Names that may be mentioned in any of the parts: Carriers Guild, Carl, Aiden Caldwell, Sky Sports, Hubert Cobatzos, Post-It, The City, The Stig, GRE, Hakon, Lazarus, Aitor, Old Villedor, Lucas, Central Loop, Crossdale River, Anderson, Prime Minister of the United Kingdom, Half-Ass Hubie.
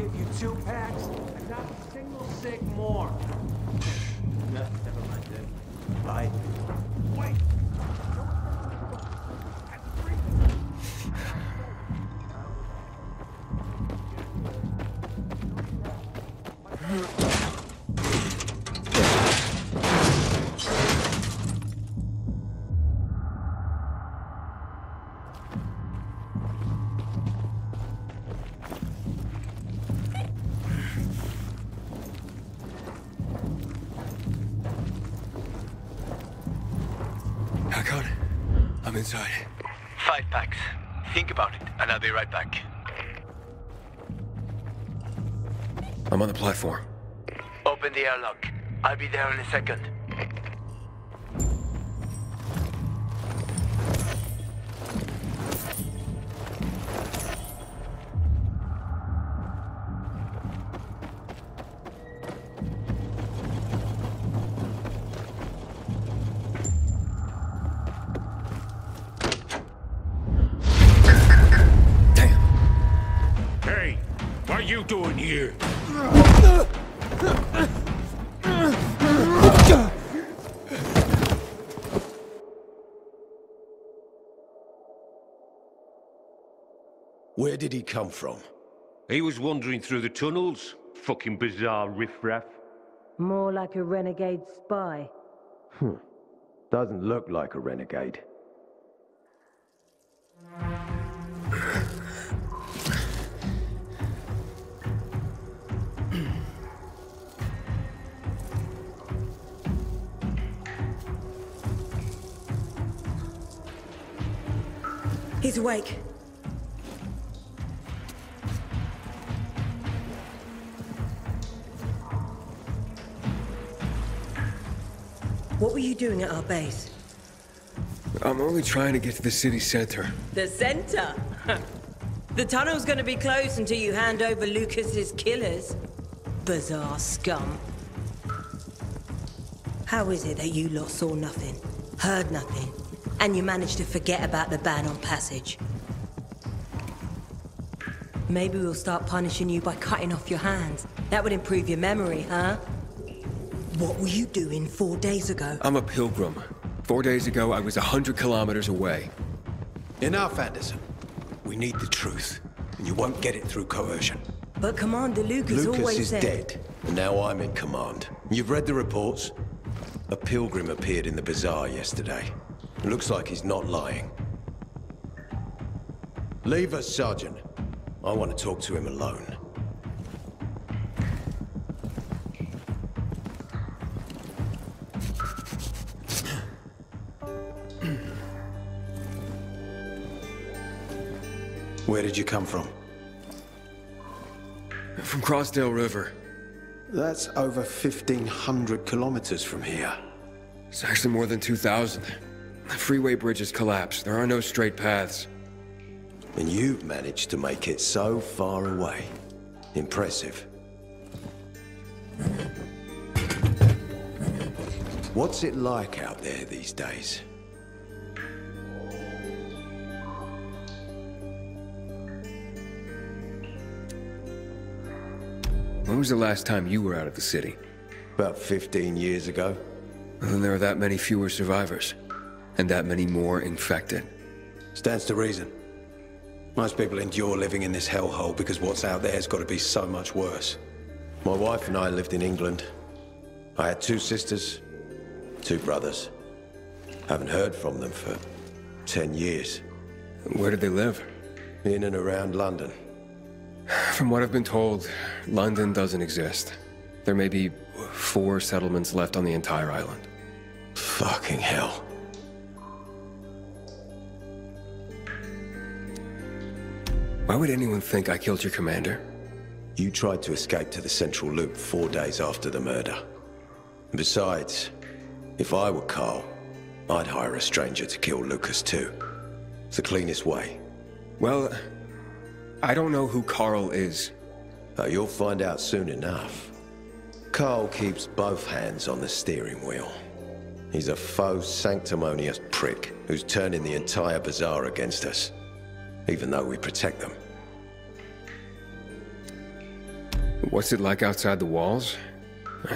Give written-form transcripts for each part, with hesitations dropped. give you 2 packs and not a single sig more. No, never mind, dude. Bye. Wait! Inside. 5 packs. Think about it, and I'll be right back. I'm on the platform. Open the airlock. I'll be there in a second. Where did he come from? He was wandering through the tunnels. Fucking bizarre riffraff. More like a renegade spy. Doesn't look like a renegade. He's awake. What were you doing at our base? I'm only trying to get to the city center. The center? The tunnel's gonna be closed until you hand over Lucas's killers. Bizarre scum. How is it that you lot saw nothing, heard nothing, and you managed to forget about the ban on passage? Maybe we'll start punishing you by cutting off your hands. That would improve your memory, huh? What were you doing 4 days ago? I'm a pilgrim. 4 days ago, I was 100 kilometers away. Enough, Anderson. We need the truth, and you won't get it through coercion. But Commander Lucas always said... Lucas is dead, and now I'm in command. You've read the reports? A pilgrim appeared in the bazaar yesterday. It looks like he's not lying. Leave us, Sergeant. I want to talk to him alone. Where did you come from? From Crossdale River. That's over 1,500 kilometers from here. It's actually more than 2,000. The freeway bridge has collapsed. There are no straight paths. And you've managed to make it so far away. Impressive. What's it like out there these days? When was the last time you were out of the city? About 15 years ago. And then there are that many fewer survivors. And that many more infected. Stands to reason. Most people endure living in this hellhole because what's out there's got to be so much worse. My wife and I lived in England. I had 2 sisters, 2 brothers. Haven't heard from them for 10 years. Where did they live? In and around London. From what I've been told, London doesn't exist. There may be 4 settlements left on the entire island. Fucking hell. Why would anyone think I killed your commander? You tried to escape to the Central Loop 4 days after the murder. Besides, if I were Carl, I'd hire a stranger to kill Lucas too. It's the cleanest way. Well... I don't know who Carl is. Oh, you'll find out soon enough. Carl keeps both hands on the steering wheel. He's a faux sanctimonious prick who's turning the entire bazaar against us, even though we protect them. What's it like outside the walls?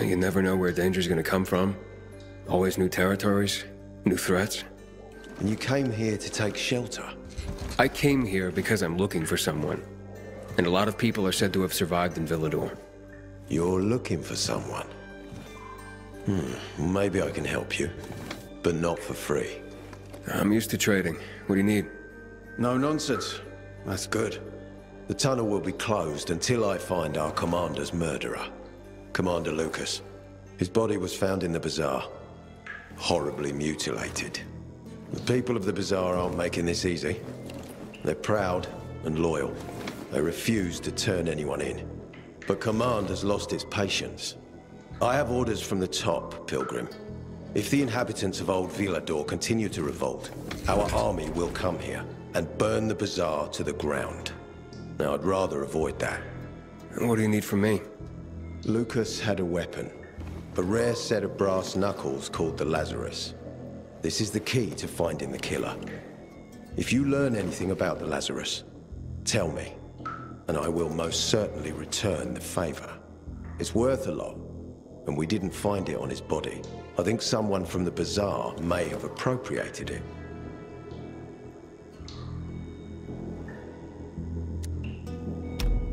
You never know where danger's gonna come from. Always new territories, new threats. And you came here to take shelter? I came here because I'm looking for someone. And a lot of people are said to have survived in Villedor. You're looking for someone? Maybe I can help you. But not for free. I'm used to trading. What do you need? No nonsense. That's good. The tunnel will be closed until I find our commander's murderer. Commander Lucas. His body was found in the bazaar. Horribly mutilated. The people of the bazaar aren't making this easy. They're proud and loyal. They refuse to turn anyone in. But command has lost its patience. I have orders from the top, Pilgrim. If the inhabitants of Old Villedor continue to revolt, our army will come here and burn the bazaar to the ground. Now, I'd rather avoid that. And what do you need from me? Lucas had a weapon. A rare set of brass knuckles called the Lazarus. This is the key to finding the killer. If you learn anything about the Lazarus, tell me, and I will most certainly return the favor. It's worth a lot, and we didn't find it on his body. I think someone from the bazaar may have appropriated it.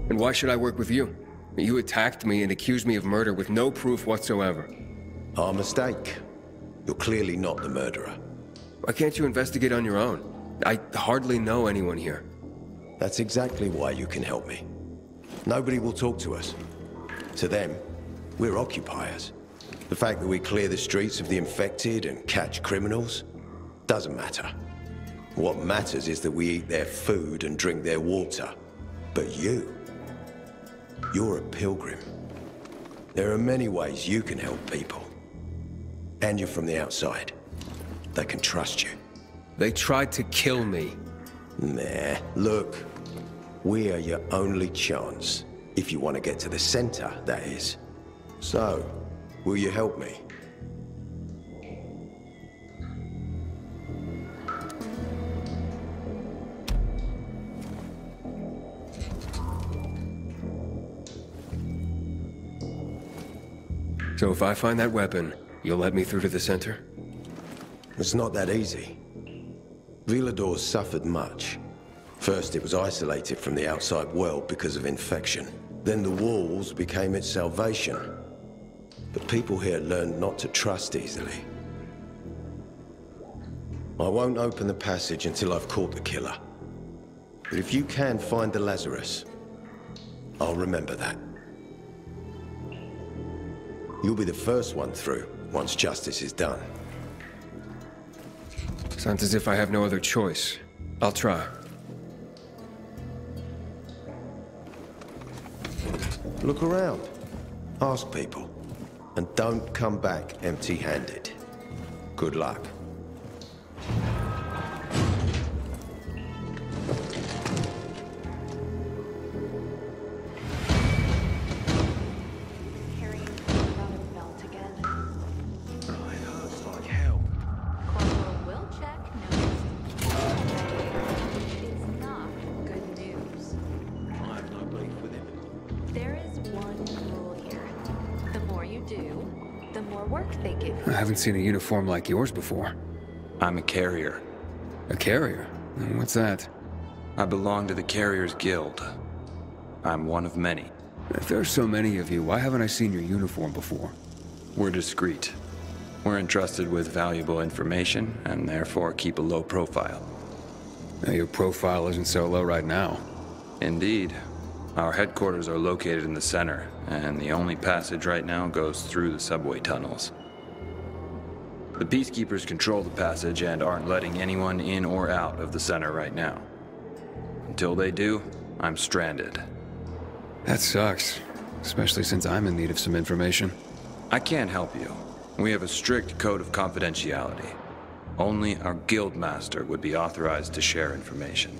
And why should I work with you? You attacked me and accused me of murder with no proof whatsoever. Our mistake. You're clearly not the murderer. Why can't you investigate on your own? I hardly know anyone here. That's exactly why you can help me. Nobody will talk to us. To them, we're occupiers. The fact that we clear the streets of the infected and catch criminals doesn't matter. What matters is that we eat their food and drink their water. But you... you're a pilgrim. There are many ways you can help people. And you're from the outside. They can trust you. They tried to kill me. Nah, look. We are your only chance. If you want to get to the center, that is. So, will you help me? So if I find that weapon, you'll let me through to the center? It's not that easy. Villedor suffered much. First, it was isolated from the outside world because of infection. Then the walls became its salvation. But people here learned not to trust easily. I won't open the passage until I've caught the killer. But if you can find the Lazarus, I'll remember that. You'll be the first one through, once justice is done. Sounds as if I have no other choice. I'll try. Look around. Ask people. And don't come back empty-handed. Good luck. I haven't seen a uniform like yours before. I'm a carrier. A carrier? What's that? I belong to the Carriers Guild. I'm one of many. If there are so many of you, why haven't I seen your uniform before? We're discreet. We're entrusted with valuable information, and therefore keep a low profile. Now, your profile isn't so low right now. Indeed. Our headquarters are located in the center, and the only passage right now goes through the subway tunnels. The peacekeepers control the passage and aren't letting anyone in or out of the center right now. Until they do, I'm stranded. That sucks, especially since I'm in need of some information. I can't help you. We have a strict code of confidentiality. Only our guildmaster would be authorized to share information.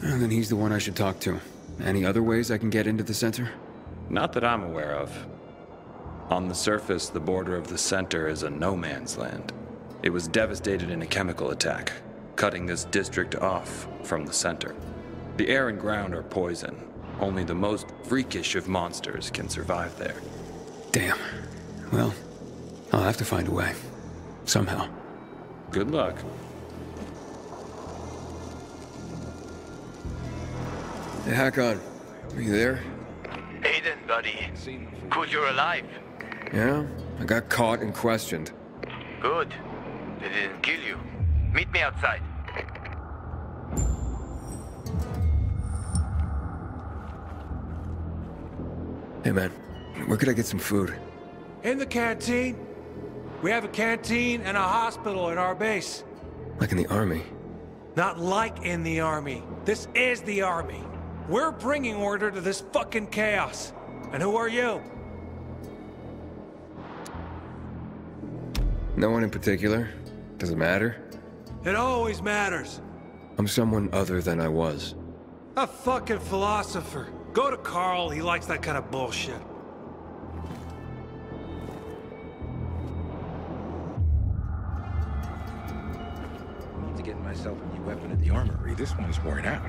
And then he's the one I should talk to. Any other ways I can get into the center? Not that I'm aware of. On the surface, the border of the center is a no-man's land. It was devastated in a chemical attack, cutting this district off from the center. The air and ground are poison, Only the most freakish of monsters can survive there. Damn. Well, I'll have to find a way. Somehow. Good luck. Hey, Hakon. Are you there? Aiden, buddy. Good you're alive. Yeah? I got caught and questioned. Good. They didn't kill you. Meet me outside. Hey, man. Where could I get some food? In the canteen. We have a canteen and a hospital at our base. Like in the army? Not like in the army. This is the army. We're bringing order to this fucking chaos. And who are you? No one in particular. Does it matter? It always matters. I'm someone other than I was. A fucking philosopher. Go to Carl, he likes that kind of bullshit. I need to get myself a new weapon at the armory. This one's worn out.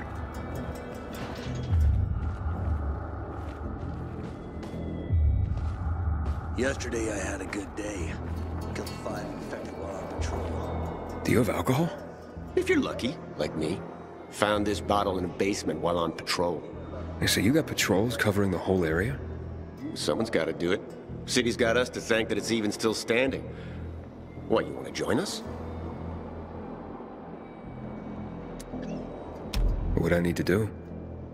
Yesterday I had a good day. Killed 5 infected while on patrol. Do you have alcohol? If you're lucky, like me. Found this bottle in a basement while on patrol. So you got patrols covering the whole area? Someone's got to do it. City's got us to thank that it's even still standing. What, you want to join us? What would I need to do?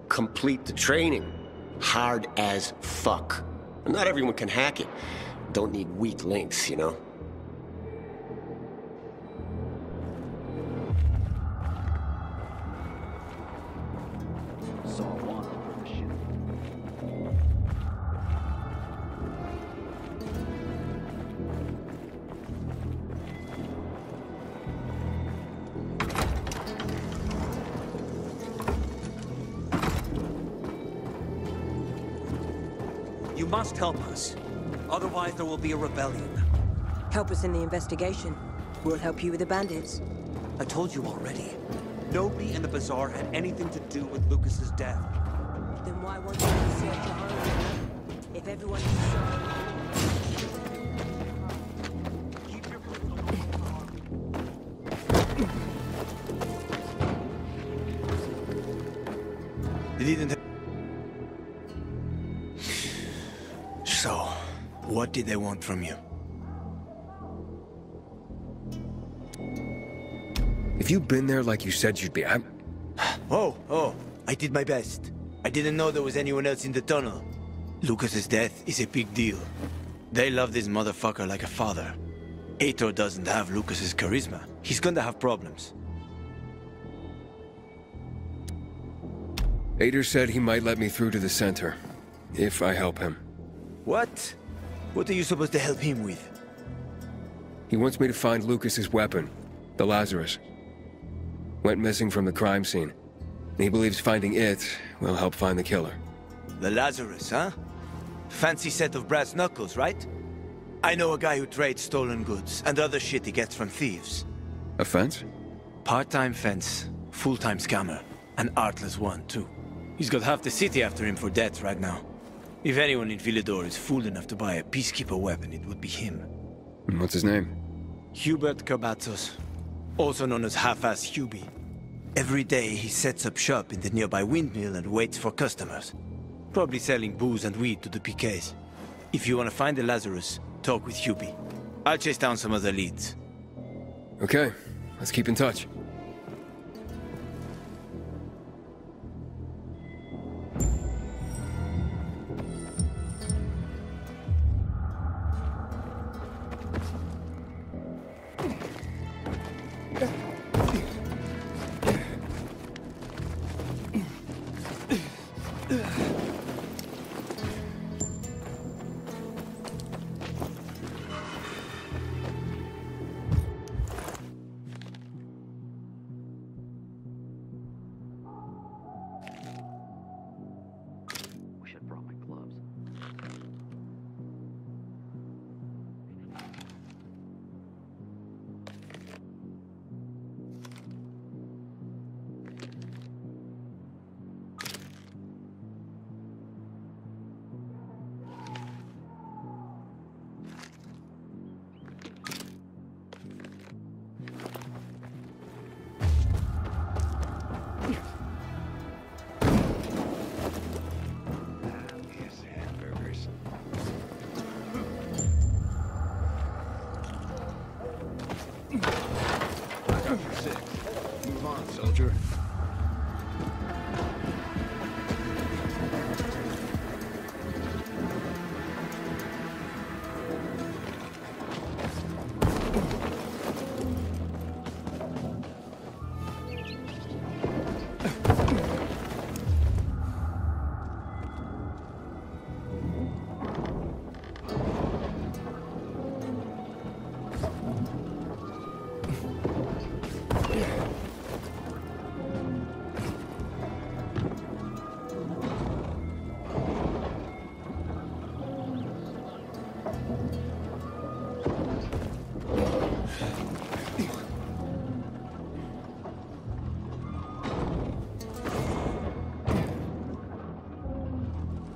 Complete the training. Hard as fuck. Not everyone can hack it. Don't need weak links, you know? Help us. Otherwise, there will be a rebellion. Help us in the investigation. We'll help you with the bandits. I told you already. Nobody in the bazaar had anything to do with Lucas's death. Then why won't you search your home? If everyone is... Keep your foot. They didn't have... What did they want from you? If you'd been there like you said you'd be, I'm... Oh, I did my best. I didn't know there was anyone else in the tunnel. Lucas's death is a big deal. They love this motherfucker like a father. Aitor doesn't have Lucas's charisma. He's gonna have problems. Aitor said he might let me through to the center, if I help him. What? What are you supposed to help him with? He wants me to find Lucas's weapon, the Lazarus. Went missing from the crime scene. And he believes finding it will help find the killer. The Lazarus, huh? Fancy set of brass knuckles, right? I know a guy who trades stolen goods and other shit he gets from thieves. A fence? Part-time fence, full-time scammer. An artless one, too. He's got half the city after him for debt right now. If anyone in Villedor is fool enough to buy a peacekeeper weapon, it would be him. What's his name? Hubert Cobatzos, also known as Half-Ass Hubie. Every day he sets up shop in the nearby windmill and waits for customers. Probably selling booze and weed to the PKs. If you want to find the Lazarus, talk with Hubie. I'll chase down some other leads. Okay, let's keep in touch. soldier.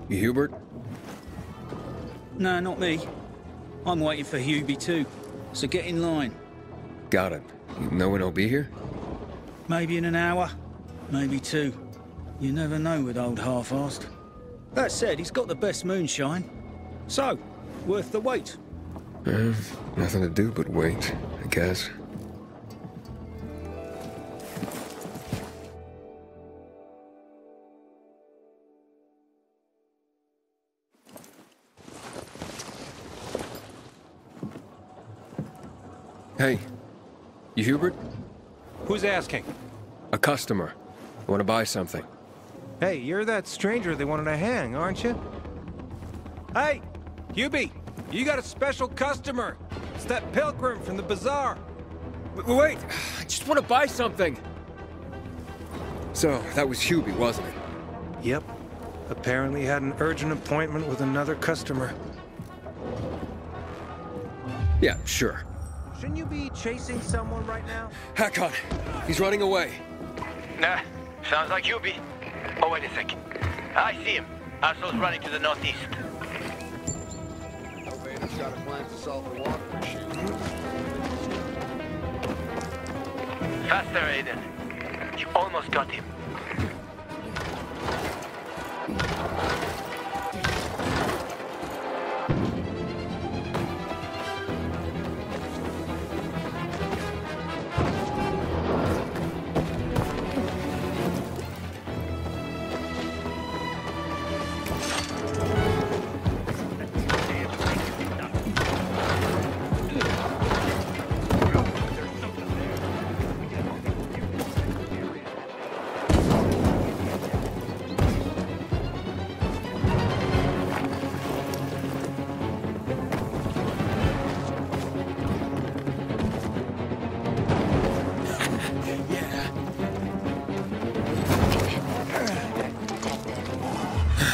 Hubert? No, not me. I'm waiting for Hubie too, so get in line. Got it. No one will be here? Maybe in an hour, maybe two. You never know with old half-assed. That said, he's got the best moonshine. So, worth the wait. Nothing to do but wait, I guess. Hey, you Hubert? Who's asking? A customer. I want to buy something. Hey, you're that stranger they wanted to hang, aren't you? Hey, Hubie, you got a special customer. It's that pilgrim from the bazaar. Wait, I just want to buy something. So, that was Hubie, wasn't it? Yep. Apparently had an urgent appointment with another customer. Yeah, sure. Shouldn't you be chasing someone right now? Hakon, he's running away. Nah, sounds like Hubie. Oh, wait a sec. I see him. Arso's running to the northeast. Obey's got a plan to solve the water issue. Faster, Aiden. You almost got him.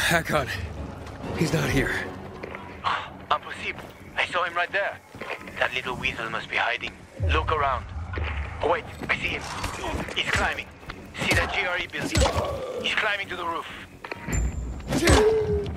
Hakon, he's not here. Impossible. I saw him right there. That little weasel must be hiding. Look around. Oh, wait, I see him. He's climbing. See that GRE building? He's climbing to the roof.